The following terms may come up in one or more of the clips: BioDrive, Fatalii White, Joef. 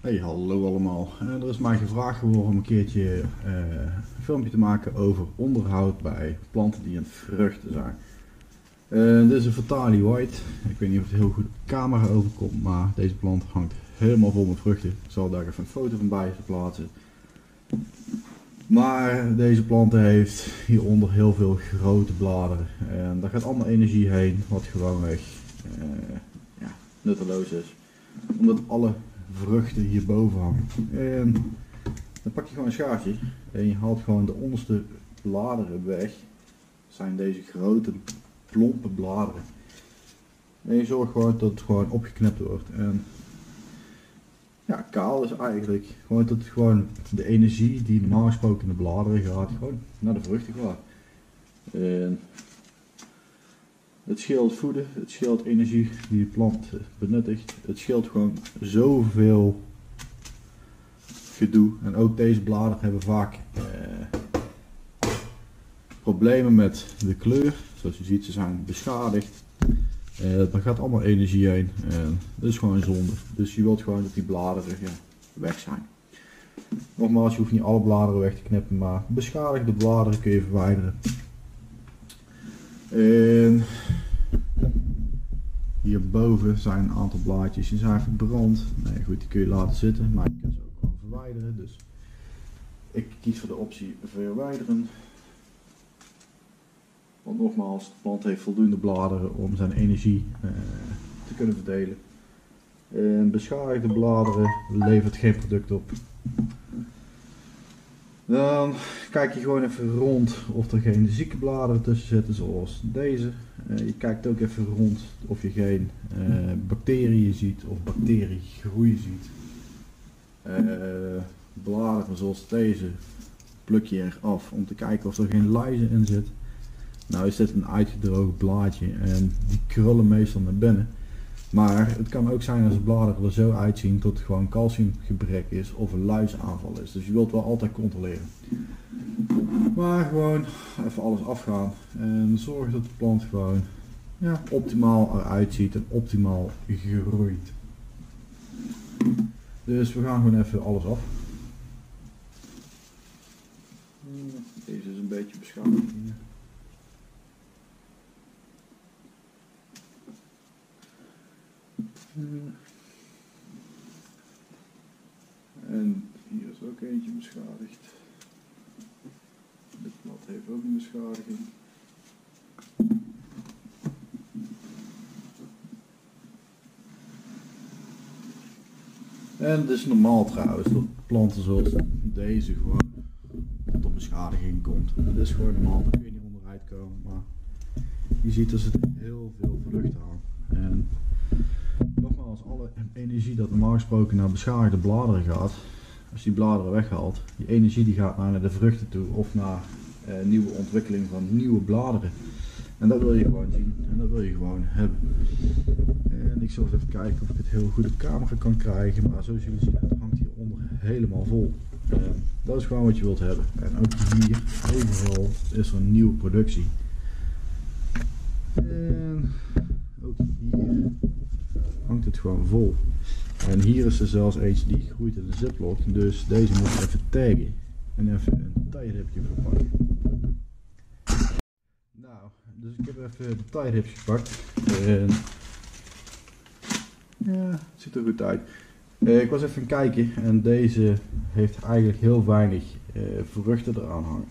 Hey, hallo allemaal. Er is mij gevraagd geworden om een keertje een filmpje te maken over onderhoud bij planten die aan het vruchten zijn. Dit is een Fatalii White. Ik weet niet of het heel goed op de camera overkomt, maar deze plant hangt helemaal vol met vruchten. Ik zal daar even een foto van bij plaatsen. Maar deze plant heeft hieronder heel veel grote bladeren. En daar gaat allemaal energie heen, wat gewoonweg nutteloos is. Omdat alle vruchten hierboven hangen. En dan pak je gewoon een schaartje en je haalt gewoon de onderste bladeren weg. Dat zijn deze grote plompe bladeren. En je zorgt gewoon dat het gewoon opgeknipt wordt. En ja, kaal is eigenlijk gewoon dat gewoon de energie die normaal gesproken in de bladeren gaat, gewoon naar de vruchten gaat. En het scheelt voeden, het scheelt energie die de plant benuttigt. Het scheelt gewoon zoveel gedoe. En ook deze bladeren hebben vaak problemen met de kleur. Zoals je ziet, ze zijn beschadigd. Daar gaat allemaal energie heen. Dat is gewoon zonde. Dus je wilt gewoon dat die bladeren weg zijn. Nogmaals, je hoeft niet alle bladeren weg te knippen, maar beschadigde bladeren kun je verwijderen. En hierboven zijn een aantal blaadjes, die zijn verbrand. Nee goed, die kun je laten zitten, maar je kunt ze ook gewoon verwijderen. Dus ik kies voor de optie verwijderen. Want nogmaals, de plant heeft voldoende bladeren om zijn energie te kunnen verdelen. En beschadigde bladeren levert geen product op. Dan kijk je gewoon even rond of er geen zieke bladeren tussen zitten, zoals deze. Je kijkt ook even rond of je geen bacteriën ziet of bacteriegroei ziet. Bladeren zoals deze pluk je eraf om te kijken of er geen lijzen in zit. Nou is dit een uitgedroogd blaadje en die krullen meestal naar binnen. Maar het kan ook zijn als de bladeren er zo uitzien dat het gewoon calciumgebrek is of een luisaanval is. Dus je wilt wel altijd controleren. Maar gewoon even alles afgaan en zorgen dat de plant gewoon optimaal eruit ziet en optimaal groeit. Dus we gaan gewoon even alles af. Deze is een beetje beschadigd hier. En hier is ook eentje beschadigd. Dit blad heeft ook een beschadiging. En het is normaal trouwens dat planten zoals deze gewoon tot een beschadiging komt. Het is gewoon normaal, daar kun je niet onderuit komen. Maar je ziet er zitten heel veel vruchten aan. En nogmaals, alle energie dat normaal gesproken naar beschadigde bladeren gaat, als je die bladeren weghaalt, die energie die gaat naar de vruchten toe of naar nieuwe ontwikkeling van nieuwe bladeren. En dat wil je gewoon zien en dat wil je gewoon hebben. En ik zal eens even kijken of ik het heel goed op camera kan krijgen, maar zoals jullie zien, het hangt hieronder helemaal vol. Dat is gewoon wat je wilt hebben. En ook hier, overal is er een nieuwe productie. En ook hier hangt het gewoon vol. En hier is er zelfs eentje die groeit in de ziplock, dus deze moet ik even taggen en even een tijdripje verpakken. Nou, dus ik heb even de tijdrips gepakt en ja, het ziet er goed uit. Ik was even aan het kijken en deze heeft eigenlijk heel weinig vruchten eraan hangen.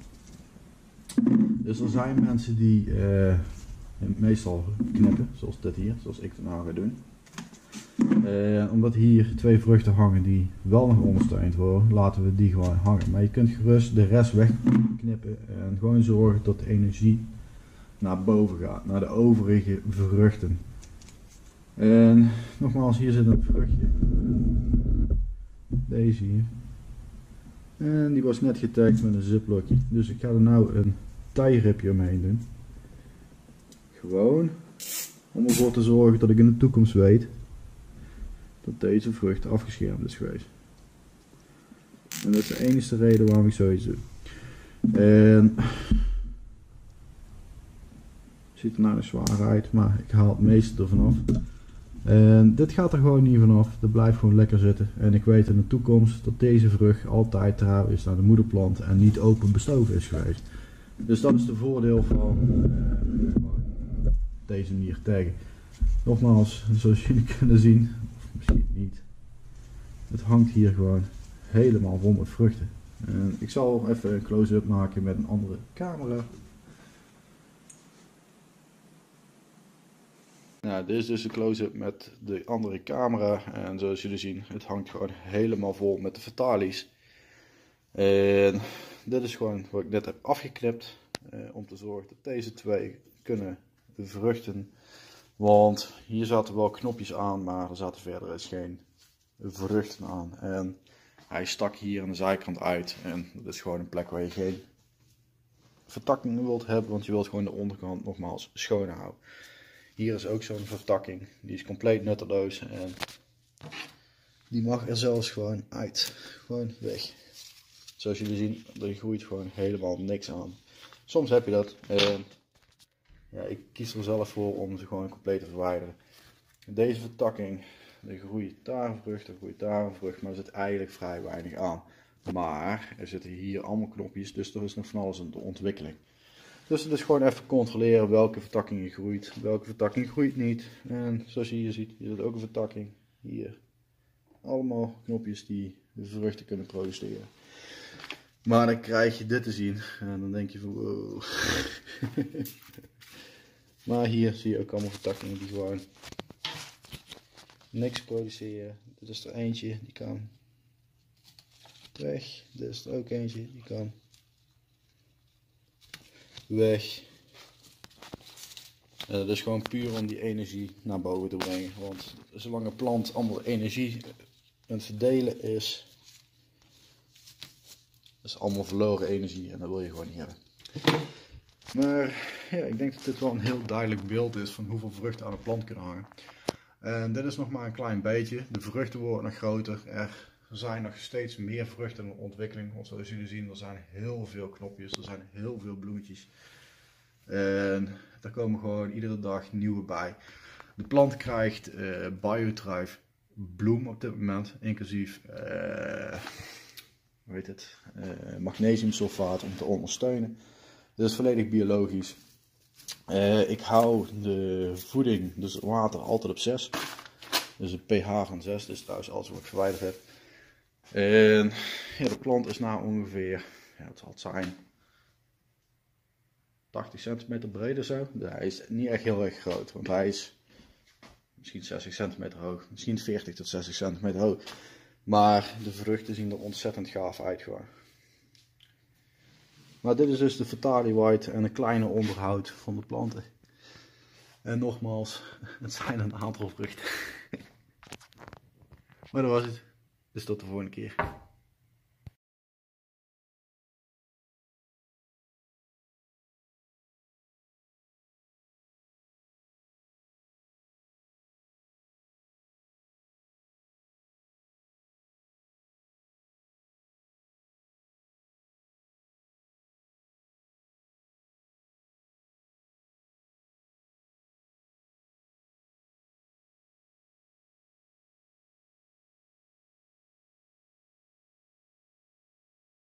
Dus er zijn mensen die meestal knippen, zoals dit hier, zoals ik daarna ga doen. Omdat hier twee vruchten hangen die wel nog ondersteund worden, laten we die gewoon hangen. Maar je kunt gerust de rest wegknippen en gewoon zorgen dat de energie naar boven gaat, naar de overige vruchten. En nogmaals, hier zit een vruchtje. Deze hier. En die was net getagd met een ziplokje. Dus ik ga er nou een tie-ripje omheen doen. Gewoon om ervoor te zorgen dat ik in de toekomst weet dat deze vrucht afgeschermd is geweest. En dat is de enige reden waarom ik zoiets doe. En ziet er nou nog zwaar uit, maar ik haal het meeste ervan af. En dit gaat er gewoon niet vanaf, dat blijft gewoon lekker zitten. En ik weet in de toekomst dat deze vrucht altijd trouw is naar de moederplant en niet open bestoven is geweest. Dus dat is de voordeel van deze manier taggen. Nogmaals, zoals jullie kunnen zien, of misschien niet, het hangt hier gewoon helemaal vol met vruchten. En ik zal even een close-up maken met een andere camera. Nou, dit is dus een close-up met de andere camera en zoals jullie zien, het hangt gewoon helemaal vol met de fatalies. En dit is gewoon wat ik net heb afgeknipt om te zorgen dat deze twee kunnen bevruchten. Want hier zaten wel knopjes aan, maar er zaten verder eens geen vruchten aan. En hij stak hier aan de zijkant uit en dat is gewoon een plek waar je geen vertakking wilt hebben, want je wilt gewoon de onderkant nogmaals schoon houden. Hier is ook zo'n vertakking, die is compleet nutteloos en die mag er zelfs gewoon uit, gewoon weg. Zoals jullie zien, er groeit gewoon helemaal niks aan. Soms heb je dat, ja, ik kies er zelf voor om ze gewoon compleet te verwijderen. Deze vertakking, er groeit daar een vrucht, er groeit daar een vrucht, maar er zit eigenlijk vrij weinig aan. Maar er zitten hier allemaal knopjes, dus er is nog van alles in de ontwikkeling. Dus het is gewoon even controleren welke vertakking groeit, welke vertakking groeit niet. En zoals je hier ziet, hier zit ook een vertakking. Hier allemaal knopjes die de vruchten kunnen produceren. Maar dan krijg je dit te zien en dan denk je van wow. Maar hier zie je ook allemaal vertakkingen die gewoon niks produceren. Dit is er eentje, die kan weg. Dit is er ook eentje, die kan weg. Dat is gewoon puur om die energie naar boven te brengen. Want zolang een plant allemaal energie aan het verdelen is, dat is allemaal verloren energie en dat wil je gewoon niet hebben. Maar ja, ik denk dat dit wel een heel duidelijk beeld is van hoeveel vruchten aan een plant kunnen hangen. En dit is nog maar een klein beetje. De vruchten worden nog groter. Er zijn nog steeds meer vruchten in de ontwikkeling. Want zoals jullie zien, er zijn heel veel knopjes, er zijn heel veel bloemetjes. En er komen gewoon iedere dag nieuwe bij. De plant krijgt BioDrive bloem op dit moment, inclusief magnesiumsulfaat om te ondersteunen. Dit is volledig biologisch. Ik hou de voeding, dus het water, altijd op 6. Dus een pH van 6, dat is trouwens alles wat ik verwijderd heb. En ja, de plant is nou ongeveer, ja, het zal het zijn, 80 centimeter breed of zo. Hij is niet echt heel erg groot, want hij is misschien 60 centimeter hoog, misschien 40 tot 60 centimeter hoog. Maar de vruchten zien er ontzettend gaaf uit gewoon. Maar dit is dus de Fatalii White en een kleine onderhoud van de planten. En nogmaals, het zijn een aantal vruchten. Maar dat was het. Dus tot de volgende keer.